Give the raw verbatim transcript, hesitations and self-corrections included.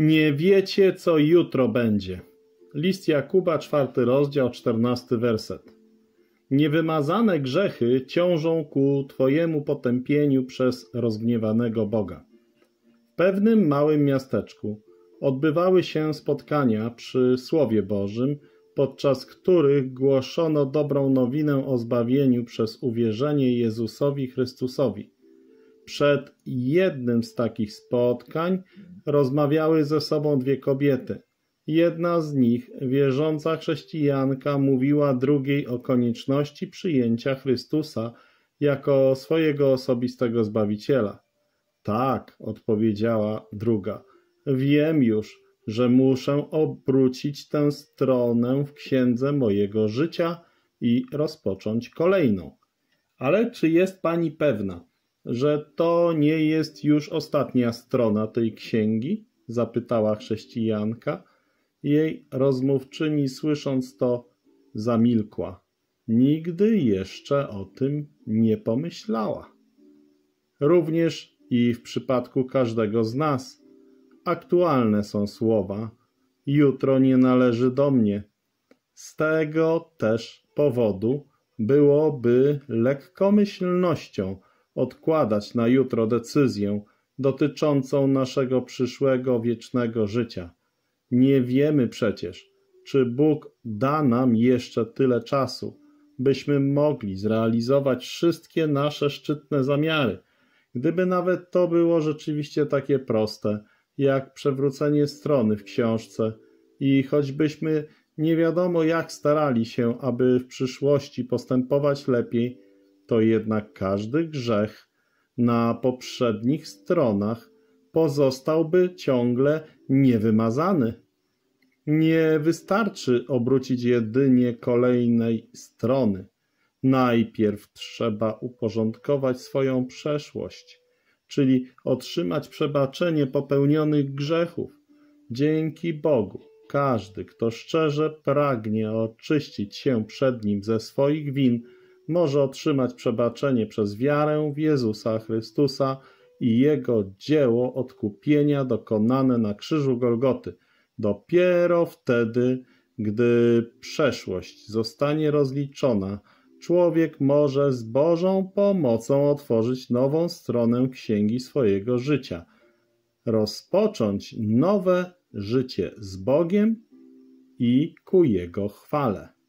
Nie wiecie, co jutro będzie. List Jakuba, czwarty rozdział, czternasty werset. Niewymazane grzechy ciążą ku Twojemu potępieniu przez rozgniewanego Boga. W pewnym małym miasteczku odbywały się spotkania przy Słowie Bożym, podczas których głoszono dobrą nowinę o zbawieniu przez uwierzenie Jezusowi Chrystusowi. Przed jednym z takich spotkań rozmawiały ze sobą dwie kobiety. Jedna z nich, wierząca chrześcijanka, mówiła drugiej o konieczności przyjęcia Chrystusa jako swojego osobistego Zbawiciela. Tak, odpowiedziała druga, wiem już, że muszę obrócić tę stronę w księdze mojego życia i rozpocząć kolejną. Ale czy jest pani pewna, że to nie jest już ostatnia strona tej księgi? Zapytała chrześcijanka. Jej rozmówczyni, słysząc to, zamilkła. Nigdy jeszcze o tym nie pomyślała. Również i w przypadku każdego z nas aktualne są słowa: jutro nie należy do mnie. Z tego też powodu byłoby lekkomyślnością odkładać na jutro decyzję dotyczącą naszego przyszłego wiecznego życia. Nie wiemy przecież, czy Bóg da nam jeszcze tyle czasu, byśmy mogli zrealizować wszystkie nasze szczytne zamiary. Gdyby nawet to było rzeczywiście takie proste, jak przewrócenie strony w książce, i choćbyśmy nie wiadomo jak starali się, aby w przyszłości postępować lepiej, to jednak każdy grzech na poprzednich stronach pozostałby ciągle niewymazany. Nie wystarczy obrócić jedynie kolejnej strony. Najpierw trzeba uporządkować swoją przeszłość, czyli otrzymać przebaczenie popełnionych grzechów. Dzięki Bogu, każdy, kto szczerze pragnie oczyścić się przed Nim ze swoich win, może otrzymać przebaczenie przez wiarę w Jezusa Chrystusa i Jego dzieło odkupienia dokonane na krzyżu Golgoty. Dopiero wtedy, gdy przeszłość zostanie rozliczona, człowiek może z Bożą pomocą otworzyć nową stronę księgi swojego życia, rozpocząć nowe życie z Bogiem i ku Jego chwale.